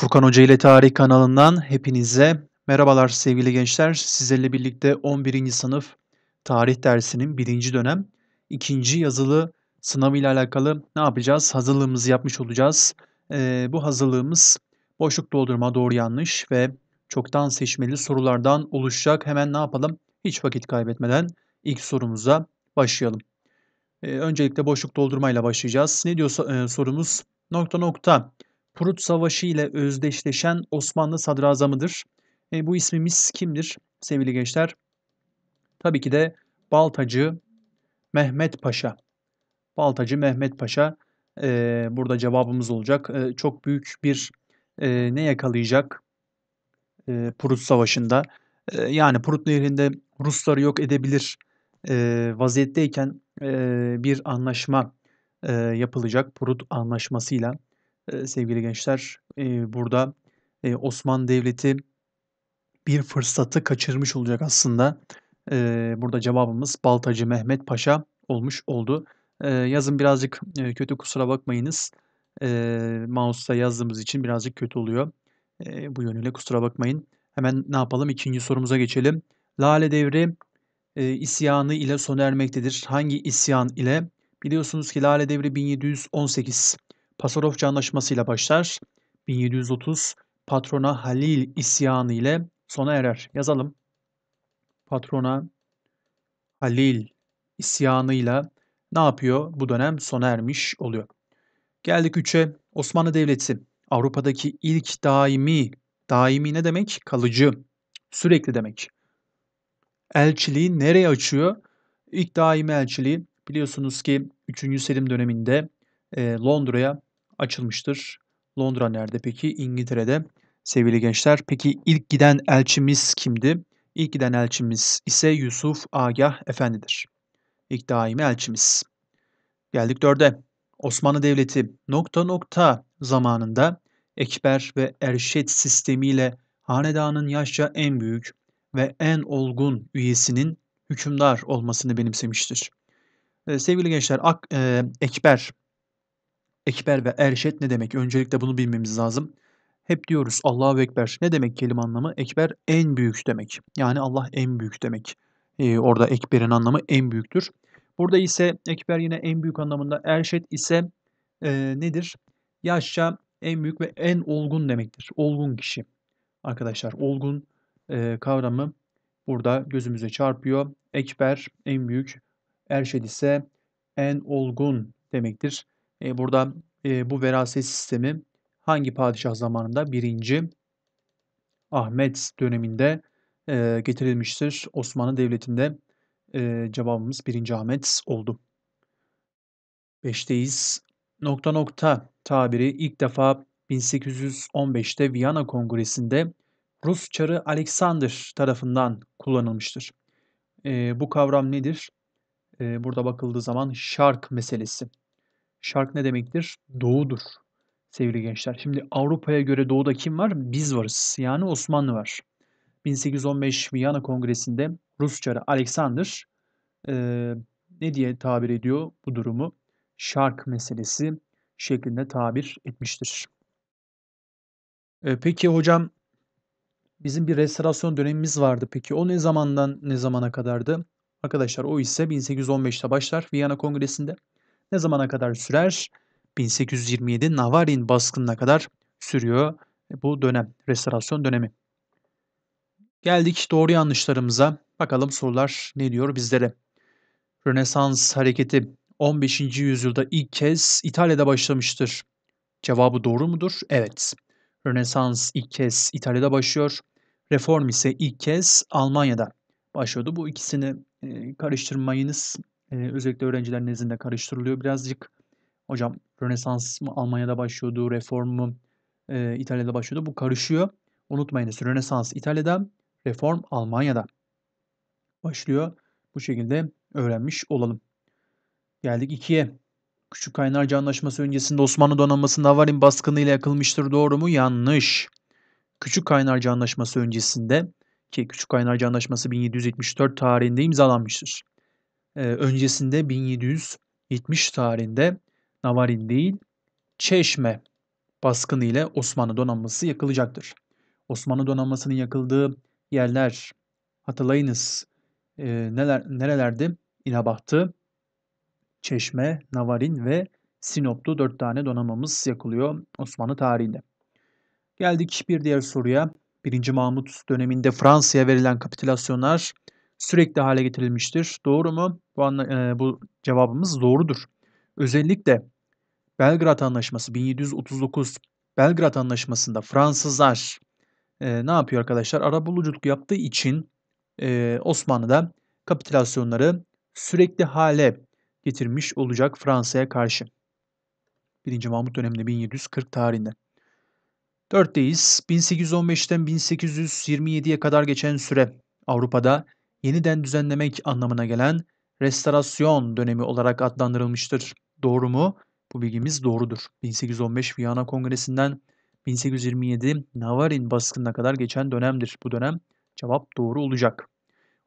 Furkan Hoca ile Tarih kanalından hepinize merhabalar sevgili gençler. Sizlerle birlikte 11. sınıf tarih dersinin 1. dönem 2. yazılı sınavıyla alakalı ne yapacağız? Hazırlığımızı yapmış olacağız. Bu hazırlığımız boşluk doldurma, doğru yanlış ve çoktan seçmeli sorulardan oluşacak. Hemen ne yapalım? Hiç vakit kaybetmeden ilk sorumuza başlayalım. Öncelikle boşluk doldurmayla başlayacağız. Ne diyor sorumuz? Prut Savaşı ile özdeşleşen Osmanlı sadrazamıdır. Bu ismimiz kimdir sevgili gençler? Tabii ki de Baltacı Mehmet Paşa. Baltacı Mehmet Paşa burada cevabımız olacak. Çok büyük bir ne yakalayacak Prut Savaşı'nda? Yani Prut Nehri'nde Rusları yok edebilir vaziyetteyken bir anlaşma yapılacak Prut Anlaşması'yla. Sevgili gençler, burada Osmanlı Devleti bir fırsatı kaçırmış olacak aslında. Burada cevabımız Baltacı Mehmet Paşa olmuş oldu. Yazın birazcık kötü, kusura bakmayınız. Mouse'da yazdığımız için birazcık kötü oluyor. Bu yönüyle kusura bakmayın. Hemen ne yapalım? İkinci sorumuza geçelim. Lale Devri isyanı ile sona ermektedir. Hangi isyan ile? Biliyorsunuz ki Lale Devri 1718. Pasarofça Anlaşması ile başlar. 1730 Patrona Halil isyanı ile sona erer. Yazalım. Patrona Halil isyanıyla ne yapıyor? Bu dönem sona ermiş oluyor. Geldik 3'e. Osmanlı Devleti Avrupa'daki ilk daimi ne demek? Kalıcı, sürekli demek. Elçiliği nereye açıyor? İlk daimi elçiliği biliyorsunuz ki 3. Selim döneminde Londra'ya açılmıştır. Londra nerede peki? İngiltere'de sevgili gençler. Peki ilk giden elçimiz kimdi? İlk giden elçimiz ise Yusuf Agah Efendi'dir. İlk daimi elçimiz. Geldik 4'e. Osmanlı Devleti zamanında ekber ve erşet sistemiyle hanedanın yaşça en büyük ve en olgun üyesinin hükümdar olmasını benimsemiştir. Sevgili gençler, ekber ve erşet ne demek? Öncelikle bunu bilmemiz lazım. Hep diyoruz Allahu Ekber. Ne demek kelime anlamı? Ekber en büyük demek. Yani Allah en büyük demek. Orada ekberin anlamı en büyüktür. Burada ise ekber yine en büyük anlamında. Erşet ise nedir? Yaşça en büyük ve en olgun demektir. Olgun kişi. Arkadaşlar olgun kavramı burada gözümüze çarpıyor. Ekber en büyük. Erşet ise en olgun demektir. Burada bu veraset sistemi hangi padişah zamanında? 1. Ahmet döneminde getirilmiştir. Osmanlı Devleti'nde cevabımız 1. Ahmet oldu. 5'teyiz. Tabiri ilk defa 1815'te Viyana Kongresi'nde Rus çarı Aleksandr tarafından kullanılmıştır. Bu kavram nedir? Burada bakıldığı zaman şark meselesi. Şark ne demektir? Doğudur sevgili gençler. Şimdi Avrupa'ya göre doğuda kim var? Biz varız. Yani Osmanlı var. 1815 Viyana Kongresi'nde Rus çarı Aleksandr ne diye tabir ediyor bu durumu? Şark meselesi şeklinde tabir etmiştir. Peki hocam bizim bir restorasyon dönemimiz vardı. Peki o ne zamandan ne zamana kadardı? Arkadaşlar o ise 1815'te başlar Viyana Kongresi'nde. Ne zamana kadar sürer? 1827 Navarin baskınına kadar sürüyor bu dönem, restorasyon dönemi. Geldik doğru yanlışlarımıza. Bakalım sorular ne diyor bizlere? Rönesans hareketi 15. yüzyılda ilk kez İtalya'da başlamıştır. Cevabı doğru mudur? Evet. Rönesans ilk kez İtalya'da başlıyor. Reform ise ilk kez Almanya'da başlıyordu. Bu ikisini karıştırmayınız. Özellikle öğrenciler nezdinde karıştırılıyor birazcık. Hocam Rönesans mı Almanya'da başlıyordu, reform mu İtalya'da başlıyordu? Bu karışıyor. Unutmayınız Rönesans İtalya'da, reform Almanya'da başlıyor. Bu şekilde öğrenmiş olalım. Geldik 2'ye. Küçük Kaynarca Antlaşması öncesinde Osmanlı donanması Navarin baskınıyla yakılmıştır. Doğru mu? Yanlış. Küçük Kaynarca Antlaşması öncesinde ki Küçük Kaynarca Antlaşması 1774 tarihinde imzalanmıştır. Öncesinde 1770 tarihinde Navarin değil Çeşme baskını ile Osmanlı donanması yakılacaktır. Osmanlı donanmasının yakıldığı yerler hatırlayınız nerelerdi? İnebahtu, Çeşme, Navarin ve Sinop'tu 4 tane donanmamız yakılıyor Osmanlı tarihinde. Geldik bir diğer soruya. 1. Mahmut döneminde Fransa'ya verilen kapitülasyonlar sürekli hale getirilmiştir. Doğru mu? Bu cevabımız doğrudur. Özellikle Belgrad Antlaşması 1739 Belgrad Antlaşması'nda Fransızlar ne yapıyor arkadaşlar? Arabuluculuk yaptığı için Osmanlı'da kapitülasyonları sürekli hale getirmiş olacak Fransa'ya karşı. 1. Mahmut döneminde 1740 tarihinde. 4'teyiz. 1815'ten 1827'ye kadar geçen süre Avrupa'da yeniden düzenlemek anlamına gelen restorasyon dönemi olarak adlandırılmıştır. Doğru mu? Bu bilgimiz doğrudur. 1815 Viyana Kongresi'nden 1827 Navarin baskınına kadar geçen dönemdir. Bu dönem cevap doğru olacak.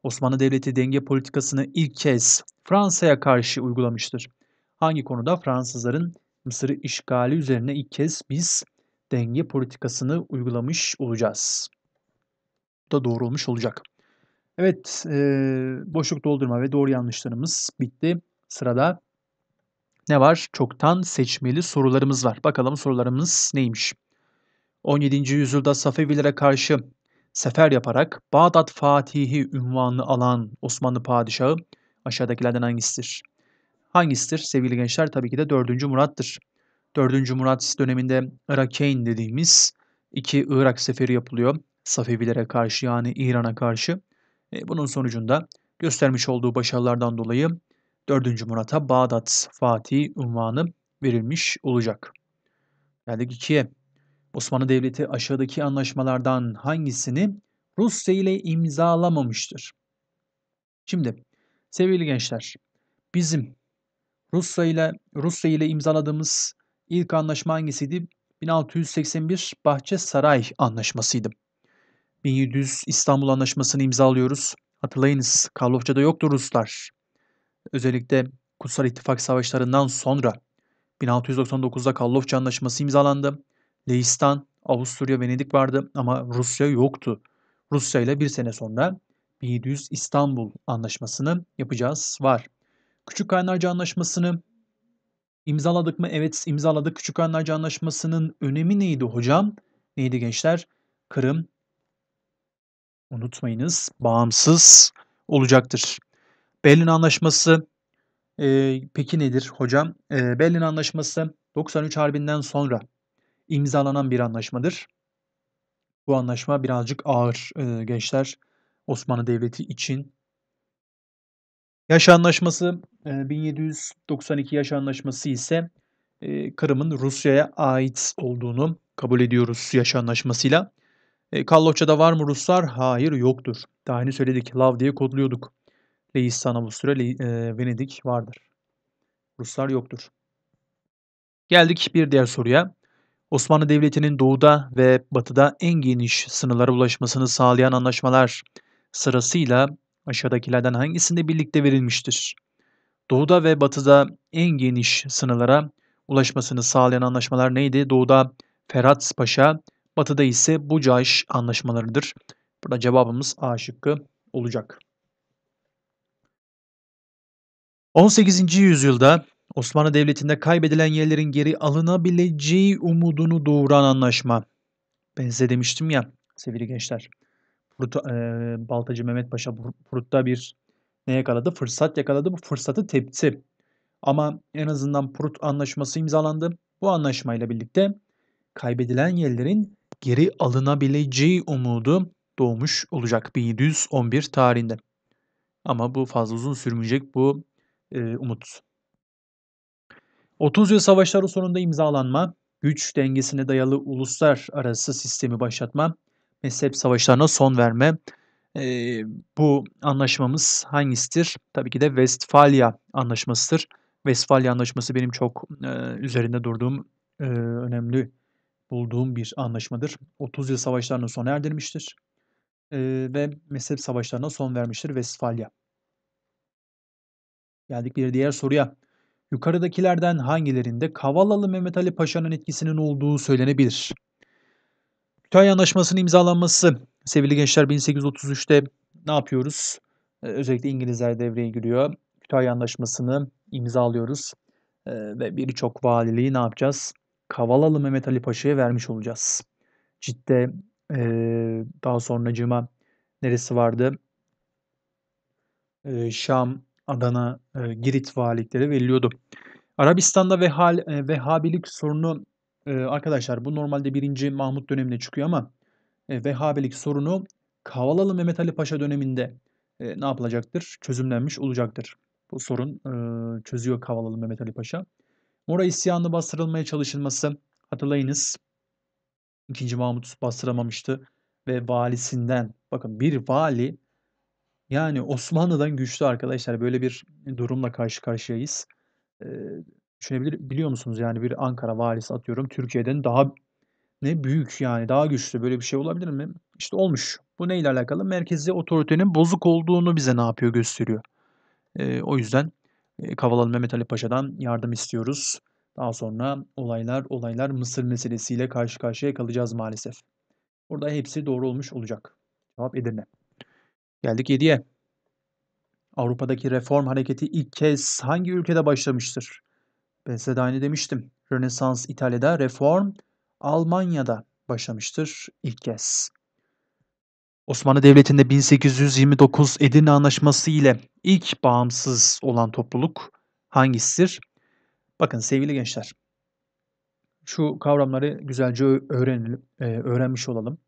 Osmanlı Devleti denge politikasını ilk kez Fransa'ya karşı uygulamıştır. Hangi konuda? Fransızların Mısır'ı işgali üzerine ilk kez biz denge politikasını uygulamış olacağız. Bu da doğru olmuş olacak. Evet, boşluk doldurma ve doğru yanlışlarımız bitti. Sırada ne var? Çoktan seçmeli sorularımız var. Bakalım sorularımız neymiş? 17. yüzyılda Safevilere karşı sefer yaparak Bağdat Fatihi unvanını alan Osmanlı padişahı aşağıdakilerden hangisidir? Hangisidir sevgili gençler? Tabii ki de 4. Murat'tır. 4. Murat döneminde Irakayn dediğimiz iki Irak seferi yapılıyor. Safevilere karşı, yani İran'a karşı. Bunun sonucunda göstermiş olduğu başarılardan dolayı 4. Murat'a Bağdat Fatih unvanı verilmiş olacak. Geldik 2'ye. Osmanlı Devleti aşağıdaki anlaşmalardan hangisini Rusya ile imzalamamıştır? Şimdi sevgili gençler, bizim Rusya ile imzaladığımız ilk anlaşma hangisiydi? 1681 Bahçesaray Antlaşması'ydı. 1700 İstanbul Antlaşması'nı imzalıyoruz. Hatırlayınız, Karlofça'da yoktu Ruslar. Özellikle Kutsal İttifak Savaşları'ndan sonra 1699'da Karlofça Anlaşması imzalandı. Lehistan, Avusturya, Venedik vardı ama Rusya yoktu. Rusya ile bir sene sonra 1700 İstanbul Antlaşması'nı yapacağız. Var. Küçük Kaynarca Antlaşması'nı imzaladık mı? Evet, imzaladık. Küçük Kaynarca Antlaşması'nın önemi neydi hocam? Neydi gençler? Kırım, unutmayınız, bağımsız olacaktır. Berlin Anlaşması peki nedir hocam? Berlin Anlaşması 93 Harbi'nden sonra imzalanan bir anlaşmadır. Bu anlaşma birazcık ağır gençler Osmanlı Devleti için. Yaş Anlaşması 1792 Yaş Anlaşması ise Kırım'ın Rusya'ya ait olduğunu kabul ediyoruz Yaş Anlaşması'yla. Kallofça'da var mı Ruslar? Hayır, yoktur. Daha önce söyledik. Lav diye kodluyorduk. Lehistan, Avusturya, Venedik vardır. Ruslar yoktur. Geldik bir diğer soruya. Osmanlı Devleti'nin doğuda ve batıda en geniş sınırlara ulaşmasını sağlayan anlaşmalar sırasıyla aşağıdakilerden hangisinde birlikte verilmiştir? Doğuda ve batıda en geniş sınırlara ulaşmasını sağlayan anlaşmalar neydi? Doğuda Ferhat Paşa, batıda ise Bucaş anlaşmalarıdır. Burada cevabımız A şıkkı olacak. 18. yüzyılda Osmanlı Devleti'nde kaybedilen yerlerin geri alınabileceği umudunu doğuran anlaşma. Ben size demiştim ya sevgili gençler. Baltacı Mehmet Paşa Prut'ta bir ne yakaladı? Fırsat yakaladı. Bu fırsatı tepti. Ama en azından Prut Antlaşması imzalandı. Bu anlaşmayla birlikte kaybedilen yerlerin geri alınabileceği umudu doğmuş olacak 1711 tarihinde. Ama bu fazla uzun sürmeyecek bu umut. 30 yıl savaşları sonunda imzalanma, güç dengesine dayalı uluslararası sistemi başlatma, mezhep savaşlarına son verme. Bu anlaşmamız hangisidir? Tabii ki de Vestfalya Anlaşması'dır. Vestfalya Anlaşması benim çok üzerinde durduğum, önemli bulduğum bir anlaşmadır. 30 yıl savaşlarına son erdirmiştir ve mezhep savaşlarına son vermiştir Vestfalya. Geldik bir diğer soruya. yukarıdakilerden hangilerinde Kavalalı Mehmet Ali Paşa'nın etkisinin olduğu söylenebilir? Kütahya Anlaşması'nın imzalanması. Sevgili gençler, 1833'te ne yapıyoruz? Özellikle İngilizler devreye giriyor. Kütahya Anlaşması'nı imzalıyoruz. Ve birçok valiliği ne yapacağız? Kavalalı Mehmet Ali Paşa'ya vermiş olacağız. Cidde daha sonracığıma neresi vardı? Şam, Adana, Girit valilikleri veriliyordu. Arabistan'da Vehhabilik sorunu arkadaşlar, bu normalde 1. Mahmut döneminde çıkıyor ama Vehhabilik sorunu Kavalalı Mehmet Ali Paşa döneminde ne yapılacaktır? Çözümlenmiş olacaktır. Bu sorun çözüyor Kavalalı Mehmet Ali Paşa. Mora isyanı bastırılmaya çalışılması, hatırlayınız 2. Mahmut bastıramamıştı ve valisinden, bakın bir vali yani Osmanlı'dan güçlü arkadaşlar, böyle bir durumla karşı karşıyayız. Düşünebiliyor musunuz yani bir Ankara valisi atıyorum Türkiye'den daha ne büyük yani daha güçlü, böyle bir şey olabilir mi? İşte olmuş. Bu neyle alakalı? Merkezi otoritenin bozuk olduğunu bize ne yapıyor, gösteriyor. O yüzden Kavalalı Mehmet Ali Paşa'dan yardım istiyoruz. Daha sonra olaylar Mısır meselesiyle karşı karşıya kalacağız maalesef. Burada hepsi doğru olmuş olacak. Cevap Edirne. Geldik 7'ye. Avrupa'daki reform hareketi ilk kez hangi ülkede başlamıştır? Ben size de aynı demiştim. Rönesans İtalya'da, reform Almanya'da başlamıştır ilk kez. Osmanlı Devleti'nde 1829 Edirne Anlaşması ile ilk bağımsız olan topluluk hangisidir? Bakın sevgili gençler, şu kavramları güzelce öğrenmiş olalım.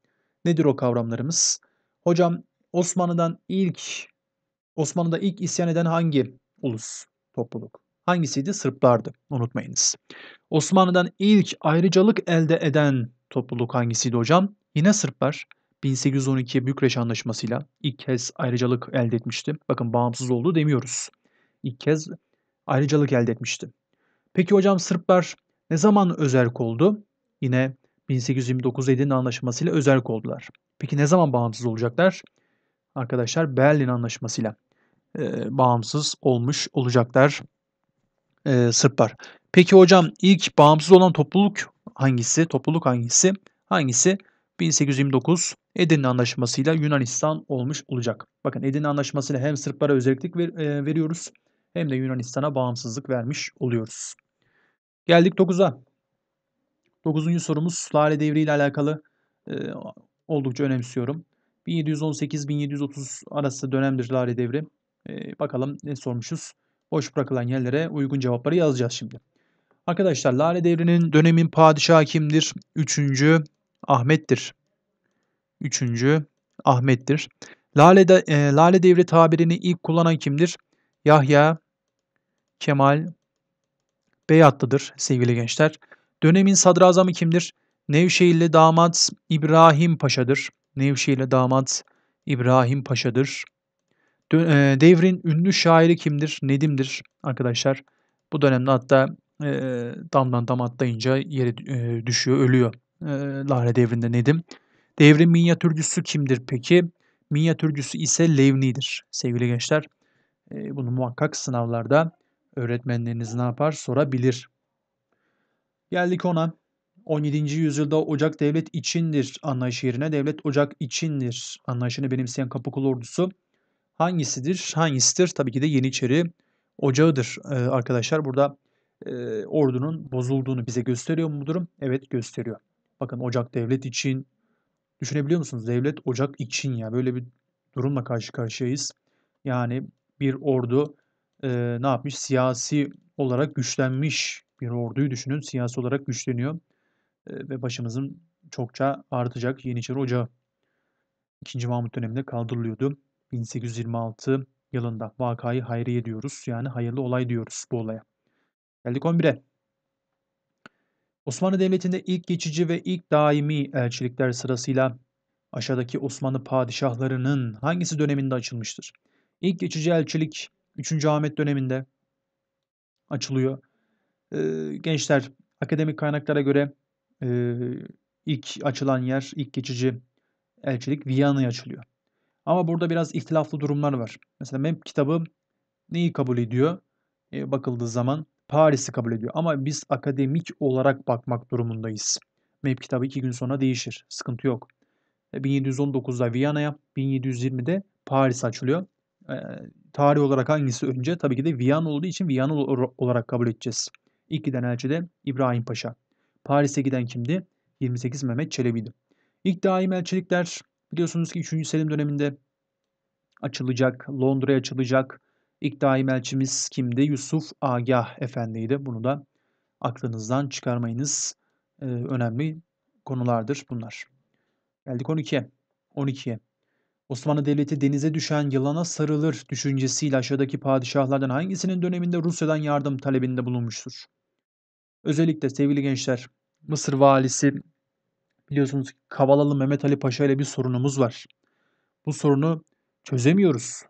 Nedir o kavramlarımız? Hocam Osmanlı'da ilk isyan eden hangi ulus, topluluk? Hangisiydi? Sırplardı. Unutmayınız. Osmanlı'dan ilk ayrıcalık elde eden topluluk hangisiydi hocam? Yine Sırplar. 1812 Bükreş Antlaşması'yla ilk kez ayrıcalık elde etmişti. Bakın bağımsız oldu demiyoruz. İlk kez ayrıcalık elde etmişti. Peki hocam Sırplar ne zaman özerk oldu? Yine 1829 Edirne Anlaşması'yla özerk oldular. Peki ne zaman bağımsız olacaklar? Arkadaşlar Berlin Anlaşması'yla bağımsız olmuş olacaklar Sırplar. Peki hocam ilk bağımsız olan topluluk hangisi? 1829 Edirne Anlaşması'yla Yunanistan olmuş olacak. Bakın Edirne Anlaşması'yla hem Sırplara özellik veriyoruz hem de Yunanistan'a bağımsızlık vermiş oluyoruz. Geldik 9'a. 9. sorumuz Lale Devri ile alakalı, oldukça önemsiyorum. 1718-1730 arası dönemdir Lale Devri. Bakalım ne sormuşuz. Boş bırakılan yerlere uygun cevapları yazacağız şimdi. Arkadaşlar Lale Devri'nin dönemin padişahı kimdir? 3. Ahmet'tir. 3. Ahmet'tir. Lale Devri tabirini ilk kullanan kimdir? Yahya Kemal Beyatlı'dır sevgili gençler. Dönemin sadrazamı kimdir? Nevşehirli damat İbrahim Paşa'dır. Nevşehirli damat İbrahim Paşa'dır. Devrin ünlü şairi kimdir? Nedim'dir arkadaşlar. Bu dönemde hatta damdan dam atlayınca yere düşüyor, ölüyor. Lale Devri'nde Nedim. Devrin minyatürcüsü kimdir peki? Minyatürcüsü ise Levni'dir sevgili gençler. Bunu muhakkak sınavlarda öğretmenleriniz ne yapar? Sorabilir. Geldik ona. 17. yüzyılda Ocak devlet içindir anlayışı yerine devlet Ocak içindir anlayışını benimseyen Kapıkulu ordusu hangisidir? Tabii ki de Yeniçeri Ocağı'dır arkadaşlar. Burada ordunun bozulduğunu bize gösteriyor mu bu durum? Evet, gösteriyor. Bakın Ocak devlet için, düşünebiliyor musunuz? Devlet Ocak için ya böyle bir durumla karşı karşıyayız. Yani bir ordu ne yapmış? Siyasi olarak güçlenmiş bir orduyu düşünün. Siyasi olarak güçleniyor ve başımızın çokça artacak Yeniçeri Ocağı. 2. Mahmut döneminde kaldırılıyordu. 1826 yılında vakayı hayriye diyoruz. Yani hayırlı olay diyoruz bu olaya. Geldik 11'e. Osmanlı Devleti'nde ilk geçici ve ilk daimi elçilikler sırasıyla aşağıdaki Osmanlı padişahlarının hangisi döneminde açılmıştır? İlk geçici elçilik 3. Ahmet döneminde açılıyor. Gençler, akademik kaynaklara göre ilk açılan yer, ilk geçici elçilik Viyana'ya açılıyor. Ama burada biraz ihtilaflı durumlar var. Mesela MEP kitabı neyi kabul ediyor? Bakıldığı zaman Paris'i kabul ediyor. Ama biz akademik olarak bakmak durumundayız. MEP kitabı 2 gün sonra değişir. Sıkıntı yok. 1719'da Viyana'ya, 1720'de Paris açılıyor. Tarih olarak hangisi önce? Tabii ki de Viyana olduğu için Viyana olarak kabul edeceğiz. İlk giden elçi de İbrahim Paşa. Paris'e giden kimdi? 28 Mehmet Çelebi'ydi. İlk daim elçilikler biliyorsunuz ki 3. Selim döneminde açılacak. Londra'ya açılacak. İlk daim elçimiz kimdi? Yusuf Agah Efendi'ydi. Bunu da aklınızdan çıkarmayınız. Önemli konulardır bunlar. Geldik 12'ye. 12'ye. Osmanlı Devleti denize düşen yılana sarılır düşüncesiyle aşağıdaki padişahlardan hangisinin döneminde Rusya'dan yardım talebinde bulunmuştur? Özellikle sevgili gençler, Mısır valisi biliyorsunuz Kavalalı Mehmet Ali Paşa ile bir sorunumuz var. Bu sorunu çözemiyoruz.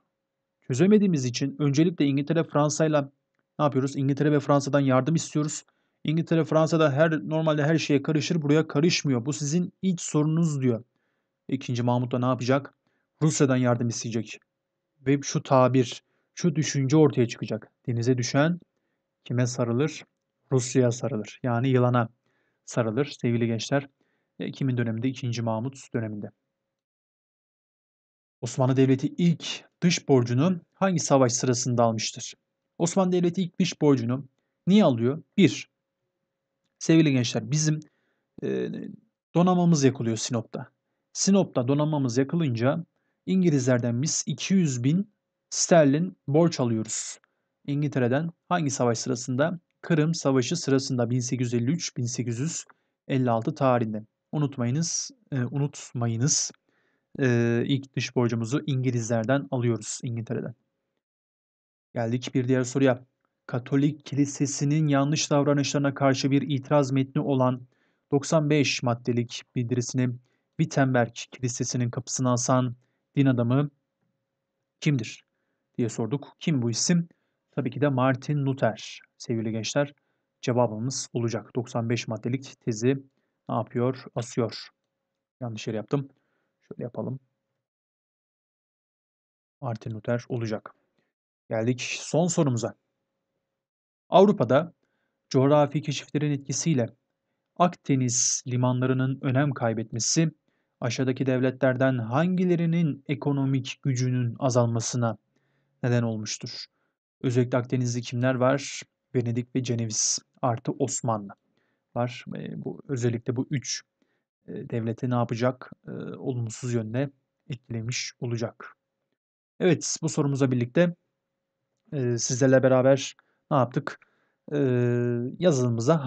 Çözemediğimiz için öncelikle İngiltere, Fransa'yla ne yapıyoruz? İngiltere ve Fransa'dan yardım istiyoruz. İngiltere, Fransa'da normalde her şeye karışır. Buraya karışmıyor. Bu sizin iç sorununuz diyor. 2. Mahmut da ne yapacak? Rusya'dan yardım isteyecek. Ve şu tabir, şu düşünce ortaya çıkacak. Denize düşen kime sarılır? Rusya'ya sarılır. Yani yılana sarılır sevgili gençler. Kimin döneminde? 2. Mahmut döneminde. Osmanlı Devleti ilk dış borcunu hangi savaş sırasında almıştır? Osmanlı Devleti ilk dış borcunu niye alıyor? 1. Sevgili gençler, bizim donanmamız yakılıyor Sinop'ta. Sinop'ta donanmamız yakılınca İngilizlerden biz 200 bin sterlin borç alıyoruz. İngiltere'den hangi savaş sırasında? Kırım Savaşı sırasında 1853-1856 tarihinde. Unutmayınız. İlk dış borcumuzu İngilizlerden alıyoruz, İngiltere'den. Geldik bir diğer soruya. Katolik Kilisesi'nin yanlış davranışlarına karşı bir itiraz metni olan 95 maddelik bildirisini Wittenberg Kilisesi'nin kapısına asan din adamı kimdir diye sorduk. Kim bu isim? Tabii ki de Martin Luther. Sevgili gençler, cevabımız olacak. 95 maddelik tezi ne yapıyor? Asıyor. Yanlış yere yaptım. Şöyle yapalım. Martin Luther olacak. Geldik son sorumuza. Avrupa'da coğrafi keşiflerin etkisiyle Akdeniz limanlarının önem kaybetmesi aşağıdaki devletlerden hangilerinin ekonomik gücünün azalmasına neden olmuştur? Özellikle Akdeniz'de kimler var? Venedik ve Ceneviz artı Osmanlı var. Özellikle bu 3 devleti ne yapacak? Olumsuz yönde etkilemiş olacak. Evet, bu sorumuza birlikte sizlerle beraber ne yaptık? Yazılımıza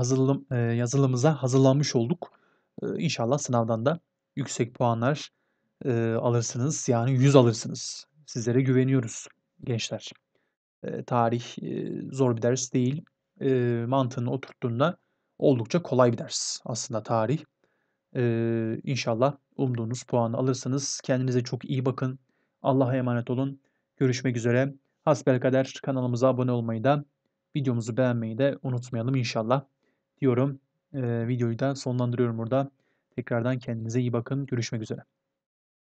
hazırlanmış olduk. İnşallah sınavdan da yüksek puanlar alırsınız. Yani 100 alırsınız. Sizlere güveniyoruz gençler. Tarih zor bir ders değil. Mantığını oturttuğunda oldukça kolay bir ders aslında tarih. İnşallah umduğunuz puanı alırsınız. Kendinize çok iyi bakın. Allah'a emanet olun. Görüşmek üzere. Hasbelkader kanalımıza abone olmayı da, videomuzu beğenmeyi de unutmayalım inşallah diyorum. Videoyu da sonlandırıyorum burada. Tekrardan kendinize iyi bakın. Görüşmek üzere.